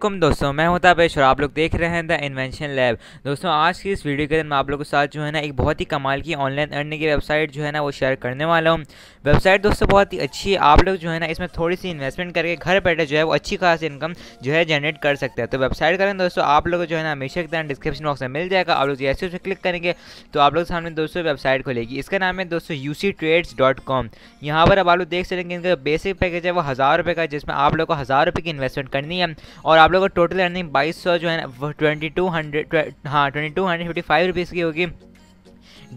अलैकुम दोस्तों, मैं होता पेश और आप लोग देख रहे हैं द इन्वेंशन लैब। दोस्तों आज की इस वीडियो के अंदर मैं आप लोगों के साथ जो है ना एक बहुत ही कमाल की ऑनलाइन अर्निंग की वेबसाइट जो है ना वो शेयर करने वाला हूँ। वेबसाइट दोस्तों बहुत ही अच्छी है, आप लोग जो है ना इसमें थोड़ी सी इन्वेस्टमेंट करके घर बैठे जो है वो अच्छी खासी इनकम जो है जनरेट कर सकते हैं। तो वेबसाइट करें दोस्तों, आप लोग जो है ना हमेशा के डिस्क्रिप्शन बॉक्स में मिल जाएगा। आप लोग जैसे उसमें क्लिक करेंगे तो आप लोग सामने दोस्तों वेबसाइट खुलेगी। इसका नाम है दोस्तों UC Trades.com। यहाँ पर अब आप लोग देख सकेंगे इनका बेसिक पैकेज है वो 1000 रुपये का, जिसमें आप लोग को 1000 रुपये की इन्वेस्टमेंट करनी है और आप लोगों को टोटल अर्निंग 2200 जो है ना 2255 रुपीज़ की होगी।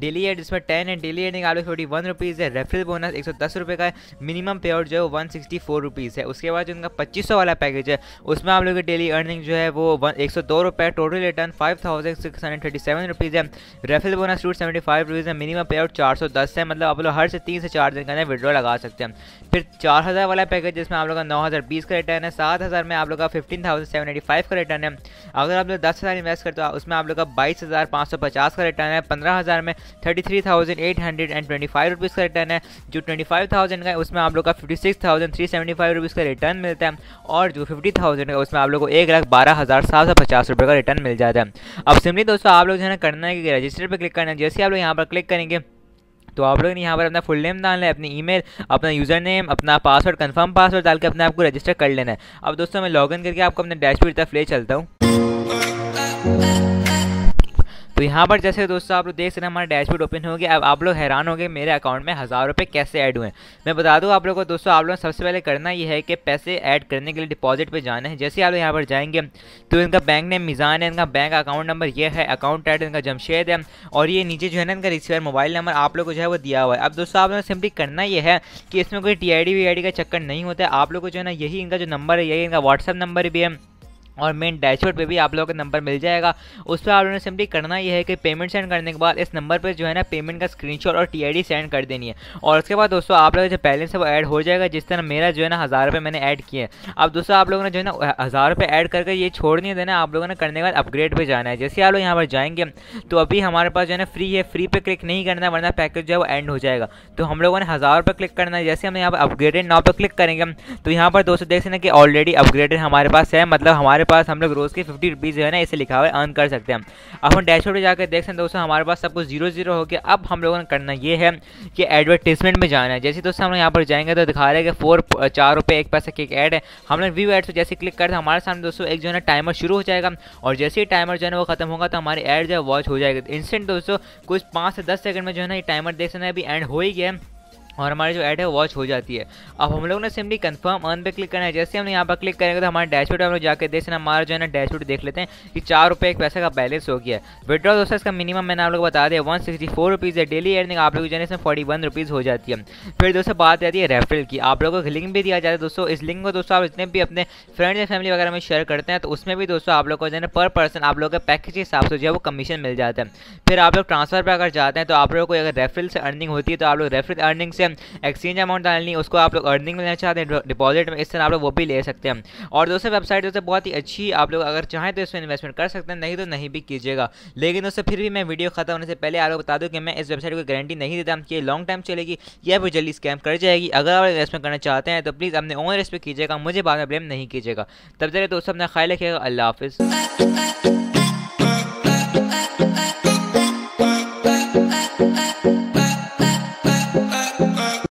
डेली एड इसमें 10 है, डेली एडिंग आप लोग 41 रुपीज़ है। रेफरल बोनस 110 रुपये का है। मिनिमम पे आउट जो है वो 164 रुपीज़ है। उसके बाद जो उनका 2500 वाला पैकेज है उसमें आप लोगों की डेली अर्निंग जो है वो 102 रुपये, टोटल रिटर्न 5637 रुपीज़ है। रेफरल बोनस टूट 75 रुपीज़ है। मिनिमम पे आउट 410 है, मतलब आप लोग हर से 3 से 4 दिन का विड्रॉ लगा सकते हैं। फिर 4000 वाला पैकेज जिसमें आप लोग का 9020 का रिटर्न है। 7000 में आप लोग का 15785 का रिटर्न है। अगर आप लोग 10000 इन्वेस्ट करते हो उसमें आप लोग का 22550 का रिटर्न है। 15000 में 33,825 रुपीज़ का रिटर्न है। जो 25,000 का है उसमें आप लोग का 56,375 रुपीज़ का रिटर्न मिलता है और जो 50,000 का उसमें आप लोग को 1,12,750 रुपये का रिटर्न मिल जाता है। अब सिंपली दोस्तों आप लोग जो है ना करना है कि रजिस्टर पर क्लिक करना है। जैसे आप लोग यहाँ पर क्लिक करेंगे तो आप लोग ने यहाँ पर अपना फुल नेम डालना है, अपनी ईमेल, अपना यूज़र नेम, अपना पासवर्ड, कन्फर्म पासवर्ड डाल के अपने आपको रजिस्टर कर लेना है। अब दोस्तों मैं लॉगिन करके आपको अपने डैशबोर्ड तक ले चलता हूँ। तो यहाँ पर जैसे दोस्तों आप लोग देख सकते हैं हमारा डैशबोर्ड ओपन हो गया। अब आप लोग हैरान हो गए मेरे अकाउंट में 1000 रुपये कैसे ऐड हुए। मैं बता दूँ आप लोगों को दोस्तों, आप लोग सबसे पहले करना ये है कि पैसे ऐड करने के लिए डिपॉजिट पे जाना है। जैसे आप लोग यहाँ पर जाएंगे तो इनका बैंक नेम मिज़ान है, इनका बैंक अकाउंट नंबर ये है, अकाउंट टाइटल इनका जमशेद है और ये नीचे जो है ना इनका रिसीवर मोबाइल नंबर आप लोग को जो है वो दिया हुआ है। अब दोस्तों आप लोग सिंपली करना ये है कि इसमें कोई TID का चक्कर नहीं होता है। आप लोग को जो है ना यही इनका जो नंबर है, यही इनका व्हाट्सअप नंबर भी है और मेन डैशबोर्ड पे भी आप लोगों का नंबर मिल जाएगा। उस पर आप लोगों ने सिंपली करना यह है कि पेमेंट सेंड करने के बाद इस नंबर पे जो है ना पेमेंट का स्क्रीनशॉट और TID सेंड कर देनी है और उसके बाद दोस्तों आप लोगों का जो बैलेंस है वो ऐड हो जाएगा। जिस तरह मेरा जो है ना 1000 रुपये मैंने ऐड किए। अब दोस्तों आप लोगों ने जो है ना 1000 रुपये ऐड करके ये छोड़ नहीं देना, आप लोगों ने करने के बाद अपग्रेड पर जाना है। जैसे आप लोग यहाँ पर जाएंगे तो अभी हमारे पास जो है ना फ्री है, फ्री पर क्लिक नहीं करना वरना पैकेज जो है वो एंड हो जाएगा। तो हम लोगों ने 1000 रुपये क्लिक करना है। जैसे हम यहाँ पर अपग्रेडेड नाउ पर क्लिक करेंगे तो यहाँ पर दोस्तों देख सकते हैं कि ऑलरेडी अपग्रेडेड हमारे पास है, मतलब हमारे पास हम लोग रोज़ के 50 रुपीज़ जो है ना इसे लिखा हुआ है अर्न कर सकते हैं। अब हम डैशबोर्ड पे जाकर देख सकते हैं दोस्तों हमारे पास सब कुछ 0-0 हो गया। अब हम लोगों ने करना ये है कि एडवर्टीजमेंट में जाना है। जैसे दोस्तों हम लोग यहाँ पर जाएंगे तो दिखा रहे हैं कि 4 रुपये 1 पैसा की एक ऐड है। हम लोग व्यू ऐड से जैसे क्लिक करते हैं हमारे सामने दोस्तों एक जो है ना टाइमर शुरू हो जाएगा और जैसे ही टाइमर जो है वो खत्म होगा तो हमारी ऐड जो है वॉच हो जाएगी। इंस्टेंट दोस्तों कुछ 5 से 10 सेकंड में जो है ना ये टाइमर देख सकते हैं अभी एंड हो ही गया और हमारी जो ऐड है वॉच हो जाती है। अब हम लोग ने सिंपली कंफर्म अर्न पे क्लिक करना है। जैसे हमने यहाँ पर क्लिक करेंगे तो हमारे डैशबोर्ड हम लोग जाकर देख सकते हैं, हमारा जो है ना डैशबोर्ड देख लेते हैं कि 4 रुपये 1 पैसा का बैलेंस हो गया है। विड्रॉ दोस्तों इसका मिनिमम मैंने आप लोग बता दिया 164 रुपीज़ है। डेली अर्निंग आप लोग जो है इसमें 41 रुपीज़ हो जाती है। फिर दोस्तों बात आती है रेफरल की। आप लोगों को लिंक भी दिया जाता है दोस्तों। इस लिंक को दोस्तों आप जितने भी अपने फ्रेंड्स या फैमिली वगैरह में शेयर करते हैं तो उसमें भी दोस्तों आप लोग को जो है ना पर पर्सन आप लोग के पैकेज के हिसाब से जो है वो कमीशन मिल जाता है। फिर आप लोग ट्रांसफर पर अगर जाते हैं तो आप लोगों को अगर रेफरल से अर्निंग होती है तो आप लोग रेफरल अर्निंग एक्सचेंज अमाउंट डालनी, उसको आप लोग अर्निंग लेना चाहते हैं डिपॉजिट में, इस तरह आप लोग वो भी ले सकते हैं। और दोस्तों वेबसाइट दोस्तों बहुत ही अच्छी, आप लोग अगर चाहें तो इसमें इन्वेस्टमेंट कर सकते हैं, नहीं तो नहीं भी कीजिएगा। लेकिन दोस्तों फिर भी मैं वीडियो खत्म होने से पहले आप लोग बता दूं कि मैं इस वेबसाइट को गारंटी नहीं देता कि लॉन्ग टाइम चलेगी या फिर जल्दी स्कैम कर जाएगी। अगर आप इन्वेस्टमेंट करना चाहते हैं तो प्लीज़ अपने ओन रिस्क पे कीजिएगा, मुझे बाद में ब्लेम नहीं कीजिएगा। तब तक दोस्तों अपना ख्याल रखिएगा। अल्लाह हाफिज़।